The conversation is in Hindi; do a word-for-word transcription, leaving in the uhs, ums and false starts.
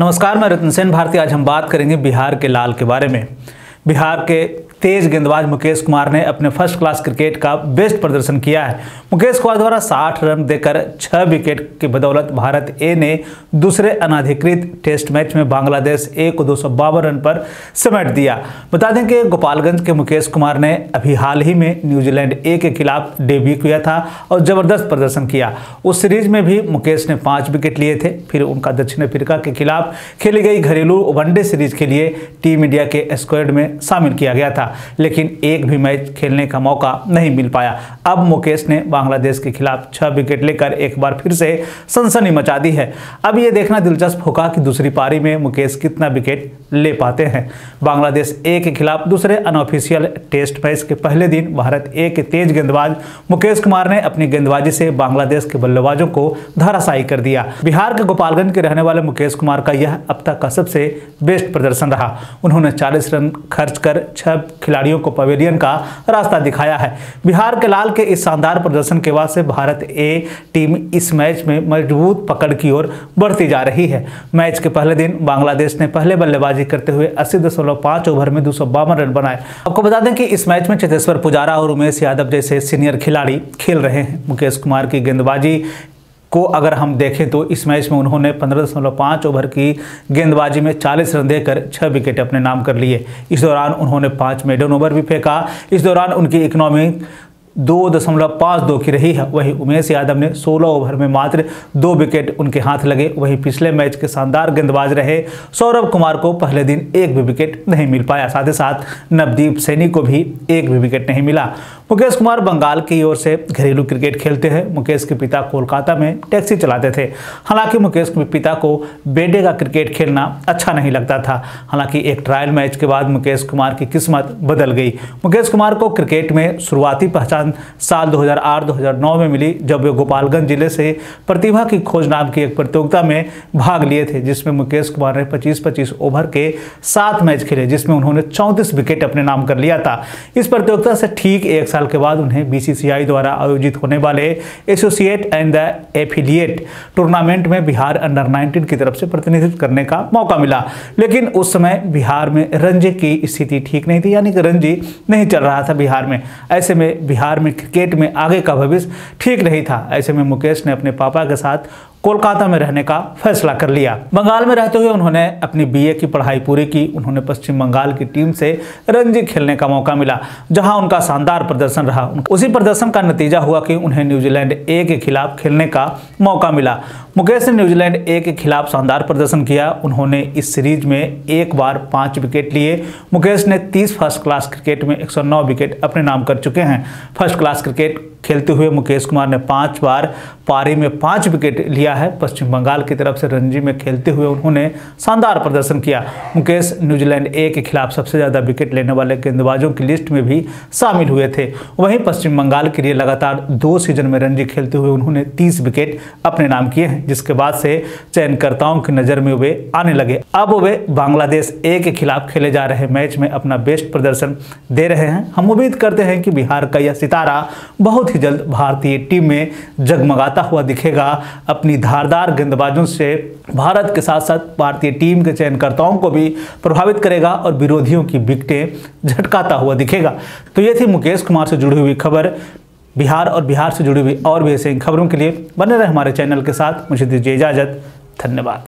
नमस्कार, मैं रतन सेन भारती। आज हम बात करेंगे बिहार के लाल के बारे में। बिहार के तेज गेंदबाज मुकेश कुमार ने अपने फर्स्ट क्लास क्रिकेट का बेस्ट प्रदर्शन किया है। मुकेश कुमार द्वारा साठ रन देकर छह विकेट की बदौलत भारत ए ने दूसरे अनाधिकृत टेस्ट मैच में बांग्लादेश ए को दो सौ बावन रन पर समेट दिया। बता दें कि गोपालगंज के मुकेश कुमार ने अभी हाल ही में न्यूजीलैंड ए के खिलाफ डेब्यू किया था और ज़बरदस्त प्रदर्शन किया। उस सीरीज में भी मुकेश ने पाँच विकेट लिए थे। फिर उनका दक्षिण अफ्रीका के खिलाफ खेली गई घरेलू वनडे सीरीज के लिए टीम इंडिया के स्क्वाड में शामिल किया गया था, लेकिन एक भी मैच खेलने का मौका नहीं मिल पाया। अब मुकेश ने बांग्लादेश के खिलाफ छह विकेट लेकर एक बार फिर से सनसनी मचा दी है। अब यह देखना दिलचस्प होगा कि दूसरी पारी में मुकेश कितना विकेट ले पाते हैं। बांग्लादेश ए के खिलाफ दूसरे अनऑफिशियल टेस्ट मैच के पहले दिन भारत ए के तेज गेंदबाज मुकेश कुमार ने अपनी गेंदबाजी से बांग्लादेश के बल्लेबाजों को धराशायी कर दिया। बिहार के गोपालगंज के रहने वाले मुकेश कुमार का यह अब तक का सबसे बेस्ट प्रदर्शन रहा। उन्होंने चालीस रन खर्च कर छह खिलाड़ियों को पवेलियन का रास्ता दिखाया है। बिहार के लाल के इस शानदार प्रदर्शन के बाद से भारत ए टीम इस मैच में मजबूत पकड़ की ओर बढ़ती जा रही है। मैच के पहले दिन बांग्लादेश ने पहले बल्लेबाजी करते हुए अस्सी दशमलव पाँच ओवर में दो सौ बावन रन बनाए। आपको बता दें कि इस मैच में चेतेश्वर पुजारा और उमेश यादव जैसे सीनियर खिलाड़ी खेल रहे हैं। मुकेश कुमार की गेंदबाजी को अगर हम देखें तो इस मैच में उन्होंने पंद्रह दशमलव पाँच ओवर की गेंदबाजी में चालीस रन देकर छह विकेट अपने नाम कर लिए। इस दौरान उन्होंने पाँच मेडन ओवर भी फेंका। इस दौरान उनकी इकोनॉमी दो दशमलव पाँच दो की रही है। वहीं उमेश यादव ने सोलह ओवर में मात्र दो विकेट उनके हाथ लगे। वहीं पिछले मैच के शानदार गेंदबाज रहे सौरभ कुमार को पहले दिन एक भी विकेट नहीं मिल पाया। साथ ही साथ नवदीप सैनी को भी एक भी विकेट नहीं मिला। मुकेश कुमार बंगाल की ओर से घरेलू क्रिकेट खेलते हैं। मुकेश के पिता कोलकाता में टैक्सी चलाते थे। हालांकि मुकेश के पिता को बेटे का क्रिकेट खेलना अच्छा नहीं लगता था। हालांकि एक ट्रायल मैच के बाद मुकेश कुमार की किस्मत बदल गई। मुकेश कुमार को क्रिकेट में शुरुआती पहचान साल दो हज़ार आठ दो हज़ार नौ में मिली, जब वे गोपालगंज जिले से प्रतिभा की खोज नाम की एक प्रतियोगिता में भाग लिए थे, जिसमें मुकेश कुमार ने पच्चीस पच्चीस ओवर के सात मैच खेले, जिसमें उन्होंने चौंतीस विकेट अपने नाम कर लिया था। इस प्रतियोगिता से ठीक एक साल के बाद उन्हें बीसीसीआई द्वारा आयोजित होने वाले associate and the affiliate tournament में बिहार अंडर नाइनटीन की तरफ से प्रतिनिधित्व करने का मौका मिला, लेकिन उस समय बिहार में रणजी की स्थिति ठीक नहीं थी, यानी कि रणजी नहीं चल रहा था बिहार में। ऐसे में बिहार में क्रिकेट में आगे का भविष्य ठीक नहीं था। ऐसे में मुकेश ने अपने पापा के साथ कोलकाता में रहने का फैसला कर लिया। बंगाल में रहते हुए उन्होंने अपनी बीए की पढ़ाई पूरी की। उन्होंने पश्चिम बंगाल की टीम से रणजी खेलने का मौका मिला, जहां उनका शानदार प्रदर्शन रहा। उसी प्रदर्शन का नतीजा हुआ कि उन्हें न्यूजीलैंड ए के खिलाफ खेलने का मौका मिला। मुकेश ने न्यूजीलैंड ए के खिलाफ शानदार प्रदर्शन किया। उन्होंने इस सीरीज में एक बार पाँच विकेट लिए। मुकेश ने तीस फर्स्ट क्लास क्रिकेट में एक सौ नौ विकेट अपने नाम कर चुके हैं। फर्स्ट क्लास क्रिकेट खेलते हुए मुकेश कुमार ने पांच बार पारी में पांच विकेट लिया है। पश्चिम बंगाल की तरफ से रणजी में खेलते हुए उन्होंने शानदार प्रदर्शन किया। मुकेश न्यूजीलैंड ए के खिलाफ सबसे ज़्यादा विकेट लेने वाले गेंदबाजों की लिस्ट में भी शामिल हुए थे। वहीं पश्चिम बंगाल के लिए लगातार दो सीजन में रणजी खेलते हुए उन्होंने तीस विकेट अपने नाम किए हैं, जिसके बाद से चयनकर्ताओं की नज़र में वे आने लगे। अब वे बांग्लादेश ए के खिलाफ खेले जा रहे मैच में अपना बेस्ट प्रदर्शन दे रहे हैं। हम उम्मीद करते हैं कि बिहार का यह सितारा बहुत जल्द भारतीय टीम में जगमगाता हुआ दिखेगा। अपनी धारदार गेंदबाजों से भारत के साथ साथ भारतीय टीम के चयनकर्ताओं को भी प्रभावित करेगा और विरोधियों की विकेटें झटकाता हुआ दिखेगा। तो ये थी मुकेश कुमार से जुड़ी हुई खबर। बिहार और बिहार से जुड़ी हुई और भी ऐसी खबरों के लिए बने रहे हमारे चैनल के साथ। मुझे दीजिए इजाजत। धन्यवाद।